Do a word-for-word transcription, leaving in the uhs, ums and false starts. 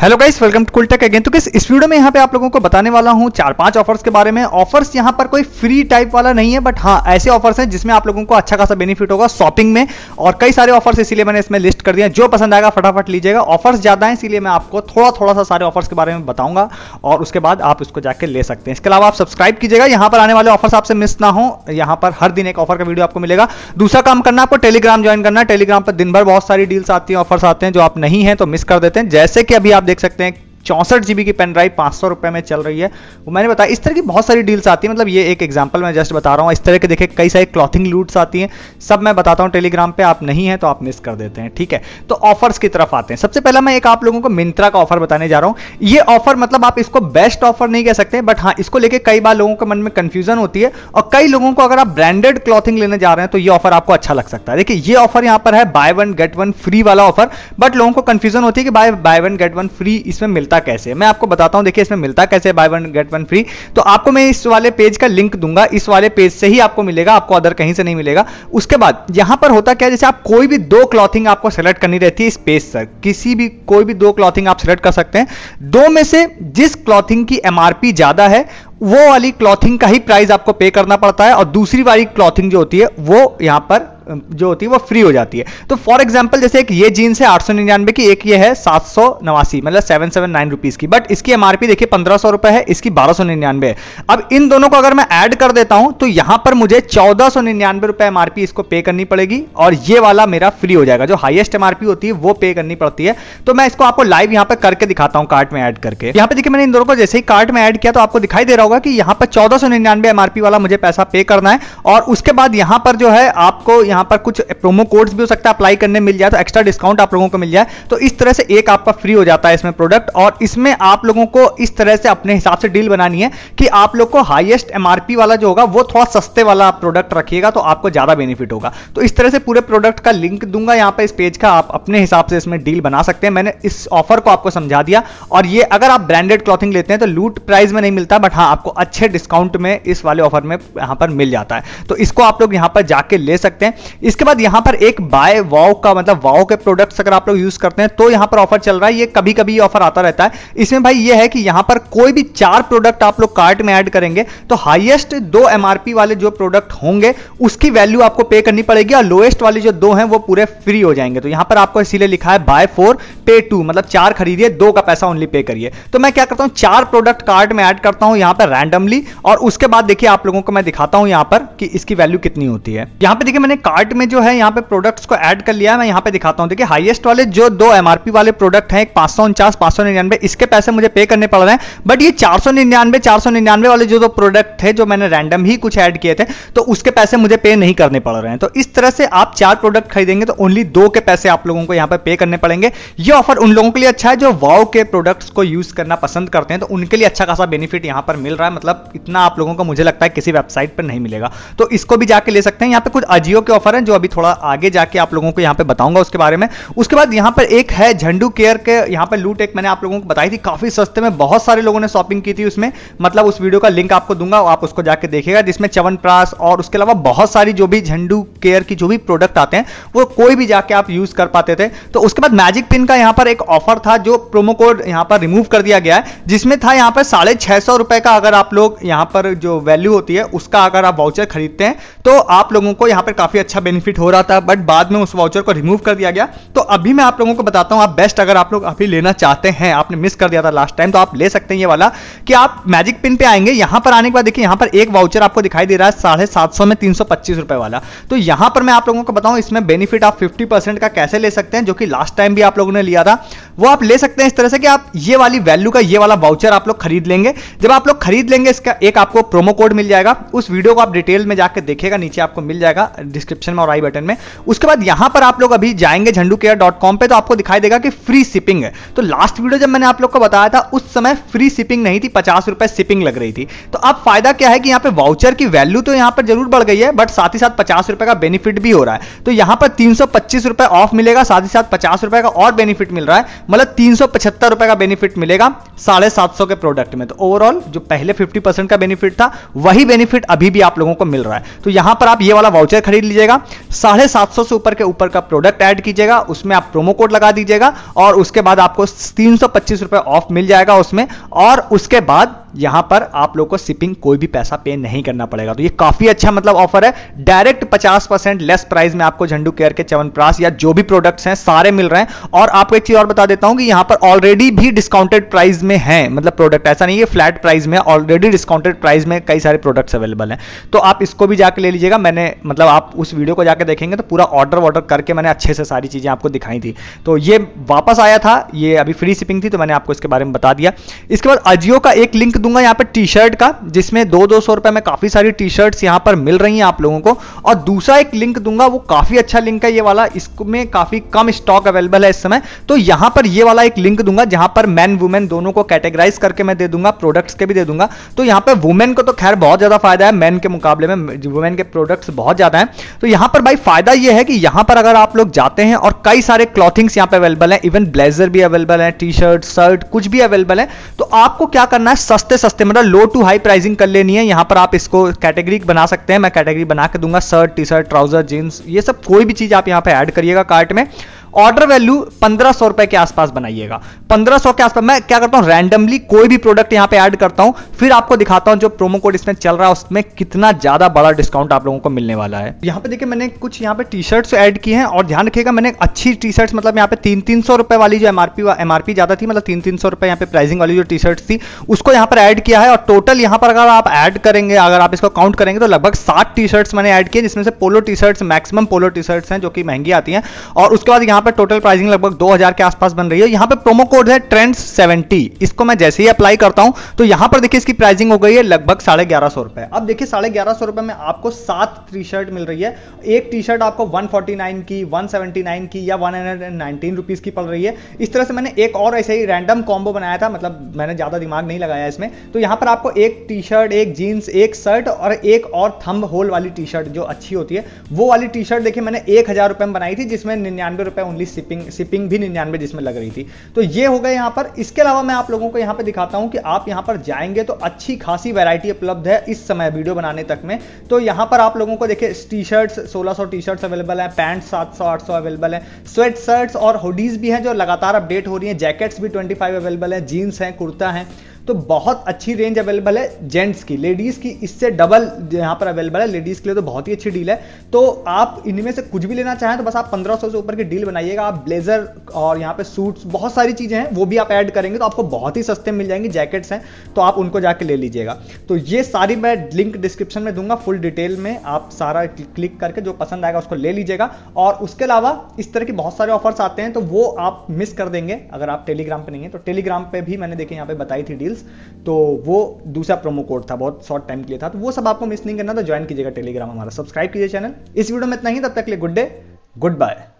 Hello guys, welcome to cool tech again. तो किस इस वीडियो में यहाँ पे आप लोगों को बताने वाला हूँ चार पांच ऑफर्स के बारे में। ऑफर्स यहाँ पर कोई फ्री टाइप वाला नहीं है, बट हाँ ऐसे ऑफर्स हैं जिसमें आप लोगों को अच्छा खासा बेनिफिट होगा शॉपिंग में, और कई सारे ऑफर्स इसीलिए मैंने इसमें लिस्ट कर दिया। जो पसंद आएगा फटाफट लीजिएगा। ऑफर्स ज्यादा है इसीलिए मैं आपको थोड़ा थोड़ा सा सारे ऑफर्स के बारे में बताऊंगा और उसके बाद आप उसको जाकर ले सकते हैं। इसके अलावा आप सब्सक्राइब कीजिएगा, यहाँ पर आने वाले ऑफर्स आपसे मिस ना हो। यहाँ पर हर दिन एक ऑफर का वीडियो आपको मिलेगा। दूसरा काम करना, आपको टेलीग्राम ज्वाइन करना। टेलीग्राम पर दिन भर बहुत सारी डील्स आती हैं, ऑफर्स आते हैं जो आप नहीं हैं तो मिस कर देते हैं। जैसे कि अभी देख सकते हैं चौसठ जीबी की पेन ड्राइव पांच सौ रुपए में चल रही है, वो मैंने बताया। इस तरह की बहुत सारी डील्स आती है, मतलब ये एक एग्जांपल मैं जस्ट बता रहा हूँ। इस तरह के देखे कई सारी क्लॉथिंग लूट्स आती हैं, सब मैं बताता हूँ टेलीग्राम पे। आप नहीं है तो आप मिस कर देते हैं, ठीक है। तो ऑफर्स की तरफ आते हैं। सबसे पहला मैं एक आप लोगों को मिंत्रा का ऑफर बताने जा रहा हूँ। ये ऑफर मतलब आप इसको बेस्ट ऑफर नहीं कह सकते, बट हाँ इसको लेकर कई बार लोगों के मन में कंफ्यूजन होती है, और कई लोगों को अगर आप ब्रांडेड क्लॉथिंग लेने जा रहे हैं तो ये ऑफर आपको अच्छा लग सकता है। देखिए ये ऑफर यहाँ पर है buy one get one free वाला ऑफर, बट लोगों को कंफ्यूजन होती है कि buy buy one get one free इसमें मिलता कैसे। मैं आपको बताता हूं, देखिए इसमें मिलता कैसे buy one get one free. तो आपको मैं इस वाले पेज का लिंक दूंगा, इस वाले पेज से ही आपको मिलेगा, आपको अदर कहीं से नहीं मिलेगा। उसके बाद यहां पर होता क्या है, जैसे आप कोई भी दो क्लॉथिंग आपको सेलेक्ट करनी रहती है इस पेज से, किसी भी कोई भी दो क्लॉथिंग आप सेलेक्ट कर सकते हैं। दो में से जिस क्लॉथिंग की एमआरपी ज्यादा है वो वाली क्लॉथिंग का ही प्राइस आपको पे करना पड़ता है, और दूसरी वाली क्लॉथिंग जो होती है वो यहां पर जो होती है वो फ्री हो जाती है। तो फॉर एग्जांपल जैसे एक ये जीन्स है आठ सौ निन्यानवे की, एक ये है सात सौ नवासी मतलब सेवन सेवन नाइन रुपीज की, बट इसकी एमआरपी देखिए पंद्रह सौ रुपए है, इसकी बारह सौ निन्यानवे है। अब इन दोनों को अगर मैं ऐड कर देता हूं तो यहां पर मुझे चौदह सौ निन्यानवे रुपए एमआरपी इसको पे करनी पड़ेगी, और ये वाला मेरा फ्री हो जाएगा। जो हाइएस्ट एमआरपी होती है वो पे करनी पड़ती है। तो मैं इसको आपको लाइव यहां पर करके दिखाता हूं, कार्ट में ऐड करके। यहां पर देखिए मैंने इन दोनों को जैसे ही कार्ट में ऐड किया तो आपको दिखाई दे रहा होगा कि यहां पर चौदह सौ निन्यानवे एमआरपी वाला मुझे पैसा पे करना है, और उसके बाद यहां पर जो है आपको यहां पर कुछ प्रोमो कोड्स भी हो सकता है अप्लाई करने मिल जाए, तो एक्स्ट्रा डिस्काउंट आप लोगों को मिल जाए। तो इस तरह से एक आपका फ्री हो जाता है इसमें प्रोडक्ट, और इसमें आप लोगों को इस तरह से अपने हिसाब से डील बनानी है कि आप लोग को हाईएस्ट एमआरपी वाला जो होगा वो थोड़ा सस्ते वाला प्रोडक्ट रखिएगा तो आपको ज्यादा बेनिफिट होगा। तो इस तरह से पूरे प्रोडक्ट का लिंक दूंगा यहाँ पर इस पेज का, आप अपने हिसाब से इसमें डील बना सकते हैं। मैंने इस ऑफर को आपको समझा दिया, और ये अगर आप ब्रांडेड क्लॉथिंग लेते हैं तो लूट प्राइस में नहीं मिलता, बट हाँ आपको अच्छे डिस्काउंट में इस वाले ऑफर में यहां पर मिल जाता है। तो इसको आप लोग यहां पर जाके ले सकते हैं। इसके बाद यहां पर एक बाय वाओ का, मतलब वाओ के प्रोडक्ट्स अगर आप लोग यूज करते हैं तो यहां पर ऑफर चल रहा है। ये कभी कभी ऑफर आता रहता है। इसमें भाई ये है कि यहां पर कोई भी चार प्रोडक्ट आप लोग कार्ट में ऐड करेंगे तो हाईएस्ट दो एमआरपी वाले जो प्रोडक्ट होंगे उसकी वैल्यू आपको पे करनी पड़ेगी, और लोएस्ट वाले जो दो हैं वो पूरे फ्री हो जाएंगे। तो यहां पर आपको इसीलिए लिखा है बाय फोर पे टू, मतलब चार खरीदिए दो का पैसा ओनली पे करिए। तो मैं क्या करता हूं, चार प्रोडक्ट कार्ट में ऐड करता हूं यहां पर रैंडमली, और उसके बाद देखिए आप लोगों को मैं दिखाता हूं यहां पर कि इसकी वैल्यू कितनी होती है। यहां पे देखिए मैंने कार्ट में जो है यहां पे प्रोडक्ट्स को ऐड कर लिया है। मैं यहां पे दिखाता हूं, देखिए हाईएस्ट वाले जो दो एमआरपी वाले प्रोडक्ट हैं, एक पांच सौ उनचास पांच सौ निन्यानवे, इसके पैसे मुझे पे करने पड़ रहे हैं, बट ये चार सौ निन्यानवे चार सौ निन्यानवे वाले जो दो प्रोडक्ट है जो मैंने रैंडम ही कुछ ऐड किए थे तो उसके पैसे मुझे पे नहीं करने पड़ रहे हैं। तो इस तरह से आप चार प्रोडक्ट खरीदेंगे तो ओनली दो के पैसे आप लोगों को यहां पर पे करने पड़ेंगे। ये ऑफर उन लोगों के लिए अच्छा है जो वाओ के प्रोडक्ट्स को यूज करना पसंद करते हैं, तो उनके लिए अच्छा खासा बेनिफिट यहां पर मिल रहा है। मतलब इतना आप लोगों को मुझे लगता है किसी वेबसाइट पर नहीं मिलेगा, तो इसको भी जाके ले सकते हैं। यहां पे कुछ अजियो के ऑफर हैं जो अभी थोड़ा आगे जाके आप लोगों को यहां पे बताऊंगा उसके बारे में। उसके बाद यहां पर एक है झंडू केयर के, यहां पे लूट एक मैंने आप लोगों को बताई थी, काफी सस्ते में बहुत सारे लोगों ने शॉपिंग की थी उसमें, मतलब उस वीडियो का लिंक आपको दूंगा, आप उसको जाके देखिएगा, जिसमें चवनप्राश और उसके अलावा बहुत सारी जो भी झंडू केयर की जो भी प्रोडक्ट आते हैं वो कोई भी जाके आप यूज कर पाते थे। तो उसके बाद मैजिक पिन का यहां पर एक ऑफर था जो प्रोमो कोड यहां पर रिमूव कर दिया गया है, जिसमें था यहां पर साढ़े छह सौ रुपए का अगर आप लोग यहां पर जो वैल्यू होती है उसका अगर आप वाउचर खरीदते हैं तो आप लोगों को यहां पर काफी अच्छा बेनिफिट हो रहा था, बट बाद में उस वाउचर को रिमूव कर दिया गया। तो अभी मैं आप लोगों को बताता हूं, आप बेस्ट अगर आप लोग अभी लेना चाहते हैं, आपने मिस कर दिया था लास्ट टाइम, तो आप ले सकते हैं ये वाला कि आप मैजिक पिन पे आएंगे। यहां पर आने के बाद देखिए यहां पर एक वाउचर आपको दिखाई दे रहा है साढ़े सात सौ में तीन सौ पच्चीस रुपए वाला। तो यहां पर मैं आप लोगों को बताऊं इसमें बेनिफिट आप फिफ्टी परसेंट का कैसे ले सकते हैं, जो कि लास्ट टाइम भी आप लोगों ने लिया था, वो आप ले सकते हैं इस तरह से कि आप ये वाली वैल्यू का ये वाला वाउचर आप लोग खरीद लेंगे। जब आप लोग खरीद लेंगे इसका एक आपको प्रोमो कोड मिल जाएगा, उस वीडियो को आप डिटेल में जाकर देखिएगा, नीचे आपको मिल जाएगा डिस्क्रिप्शन में और आई बटन में। उसके बाद यहां पर आप लोग अभी जाएंगे झंडू केयर डॉट कॉम पे तो आपको दिखाई देगा कि फ्री शिपिंग है। तो लास्ट वीडियो जब मैंने आप लोग को बताया था उस समय फ्री शिपिंग नहीं थी, पचास रुपए शिपिंग लग रही थी। तो अब फायदा क्या है कि यहां पे वाउचर की वैल्यू तो यहां पर जरूर बढ़ गई है, बट साथ ही साथ पचास रुपए का बेनिफिट भी हो रहा है। तो यहां पर तीन सौ पच्चीस रुपए ऑफ मिलेगा, साथ ही साथ पचास रुपए का और बेनिफिट मिल रहा है, मतलब तीन सौ पचहत्तर रुपए का बेनिफिट मिलेगा साढ़े सात सौ के प्रोडक्ट में। तो ओवरऑल जो पहले फिफ्टी परसेंट का बेनिफिट था वही बेनिफिट अभी भी आप लोगों को मिल रहा है। तो यहां पर आप ये वाला वाउचर खरीद लीजिएगा, कीजिएगा, साढ़े सात सौ से ऊपर के ऊपर का प्रोडक्ट ऐड कीजिएगा, उसमें आप प्रोमो कोड लगा दीजिएगा और उसके बाद आपको तीन सौ पच्चीस रुपये ऑफ मिल जाएगा उसमें। और उसके बाद यहां पर आप लोगों को शिपिंग कोई भी पैसा पे नहीं करना पड़ेगा। तो ये काफी अच्छा मतलब ऑफर है, डायरेक्ट पचास परसेंट लेस प्राइस में आपको झंडू केयर के च्यवनप्राश या जो भी प्रोडक्ट्स हैं सारे मिल रहे हैं। और आपको एक चीज और बता देता हूं कि यहां पर ऑलरेडी भी डिस्काउंटेड प्राइस में है, मतलब प्रोडक्ट ऐसा नहीं है फ्लैट प्राइस में, ऑलरेडी डिस्काउंटेड प्राइस में कई सारे प्रोडक्ट्स अवेलेबल हैं। तो आप इसको भी जाकर ले लीजिएगा। मैंने मतलब आप उस वीडियो को जाकर देखेंगे तो पूरा ऑर्डर वॉर्डर करके मैंने अच्छे से सारी चीजें आपको दिखाई थी। तो ये वापस आया था, ये अभी फ्री शिपिंग थी तो मैंने आपको इसके बारे में बता दिया। इसके बाद अजियो का एक लिंक दूंगा यहाँ पर टी शर्ट का, जिसमें दो दो सौ रुपए में काफी सारी टी शर्ट्स यहाँ पर मिल रही हैं आप लोगों को। और दूसरा एक लिंक दूंगा, वो काफी अच्छा लिंक है ये वाला, इसमें काफी कम स्टॉक अवेलेबल है इस समय। तो यहाँ पर ये वाला एक लिंक दूंगा जहां पर मैन वुमेन दोनों को कैटेगराइज करके मैं दे दूंगा, प्रोडक्ट्स के भी दे दूंगा। तो यहाँ पर वुमेन को तो खैर बहुत ज्यादा फायदा है, मैन के मुकाबले में वुमेन के प्रोडक्ट्स बहुत ज्यादा है। तो यहाँ पर भाई फायदा यह है कि यहाँ पर अगर आप लोग जाते हैं और कई सारे क्लॉथिंग्स यहाँ पर अवेलेबल है, इवन ब्लेजर भी अवेलेबल है, टी शर्ट शर्ट कुछ भी अवेलेबल है। तो आपको क्या करना है, सस्ते सस्ते मतलब लो टू हाई प्राइसिंग कर लेनी है। यहां पर आप इसको कैटेगरी बना सकते हैं, मैं कैटेगरी बना के दूंगा, shirt T shirt trouser jeans ये सब कोई भी चीज आप यहां पे ऐड करिएगा कार्ट में। ऑर्डर वैल्यू पंद्रह सौ रुपए के आसपास बनाइएगा, पंद्रह सौ के आसपास। मैं क्या करता हूं रैंडमली कोई भी प्रोडक्ट यहां पे ऐड करता हूं, फिर आपको दिखाता हूं जो प्रोमो कोड इसमें चल रहा है उसमें कितना ज्यादा बड़ा डिस्काउंट आप लोगों को मिलने वाला है। यहां पे देखिए मैंने कुछ यहां पे टी शर्ट्स ऐड की हैं और ध्यान रखिएगा मैंने अच्छी टी शर्ट्स, मतलब यहाँ पे तीन तीन सौ रुपए वाली जो एमआरपी एमआरपी ज्यादा थी, मतलब तीन तीन सौ रुपए यहाँ पे प्राइसिंग वाली जो टी शर्ट थी उसको यहाँ पर ऐड किया है। और टोटल यहाँ पर अगर आप ऐड करेंगे, अगर आप इसको काउंट करेंगे तो लगभग सात टी शर्ट्स मैंने ऐड किए, जिसमें से polo T shirts maximum polo T shirts हैं जो कि महंगी आती हैं। और उसके बाद यहाँ पर टोटल प्राइसिंग लगभग दो हज़ार के आसपास बन रही है। यहाँ पे प्रोमो कोड है ट्रेंड्स सेवेंटी, इसको मैं जैसे ही अप्लाई करता हूं तो यहाँ पर देखिए इसकी प्राइसिंग हो गई है लगभग साढ़े ग्यारह सौ रुपए। अब देखिए साढ़े ग्यारह सौ रुपए में आपको सात टी शर्ट मिल रही है, एक टी शर्ट आपको एक सौ उनचास की, एक सौ उन्यासी की या एक सौ उन्नीस रुपीस की पड़ रही है। इस तरह से मैंने एक और ऐसे ही रैंडम कॉम्बो बनाया था, मतलब मैंने ज्यादा दिमाग नहीं लगाया इसमें। तो यहाँ पर आपको एक टी शर्ट, एक जीन्स, एक शर्ट और एक और थंब होल वाली टी शर्ट जो अच्छी होती है वो वाली टी शर्ट देखिए मैंने एक हजार रुपए में बनाई थी, जिसमें निन्यानवे रुपए ओनली शिपिंग शिपिंग भी निन्यानवे जिसमें लग रही थी। तो ये हो गए यहाँ पर। इसके अलावा मैं आप लोगों को यहाँ पे दिखाता हूँ कि आप यहाँ पर जाएंगे तो अच्छी खासी वैरायटी उपलब्ध है इस समय वीडियो बनाने तक में। तो यहाँ पर आप लोगों को देखिए टी शर्ट्स सोलह सौ टी शर्ट्स अवेलेबल है, पैंट सात सौ आठ सौ अवेलेबल है, स्वेट शर्ट्स और हुडीज भी हैं जो लगातार अपडेट हो रही हैं, जैकेट्स भी ट्वेंटी फाइव अवेलेबल है, जीन्स हैं, कुर्ता है। तो बहुत अच्छी रेंज अवेलेबल है जेंट्स की, लेडीज़ की इससे डबल यहाँ पर अवेलेबल है, लेडीज़ के लिए तो बहुत ही अच्छी डील है। तो आप इनमें से कुछ भी लेना चाहें तो बस आप पंद्रह सौ से ऊपर की डील बनाइएगा। आप ब्लेजर और यहाँ पे सूट्स बहुत सारी चीज़ें हैं वो भी आप ऐड करेंगे तो आपको बहुत ही सस्ते मिल जाएंगी। जैकेट्स हैं तो आप उनको जाके ले लीजिएगा। तो ये सारी मैं लिंक डिस्क्रिप्शन में दूंगा फुल डिटेल में, आप सारा क्लिक करके जो पसंद आएगा उसको ले लीजिएगा। और उसके अलावा इस तरह के बहुत सारे ऑफर्स आते हैं तो वो आप मिस कर देंगे अगर आप टेलीग्राम पर नहीं है तो। टेलीग्राम पर भी मैंने देखिए यहाँ पर बताई थी डील, तो वो दूसरा प्रोमो कोड था, बहुत शॉर्ट टाइम के लिए था। तो वो सब आपको मिस नहीं करना, तो ज्वाइन कीजिएगा टेलीग्राम हमारा, सब्सक्राइब कीजिए चैनल। इस वीडियो में इतना ही, तब तक के लिए गुड डे, गुड बाय।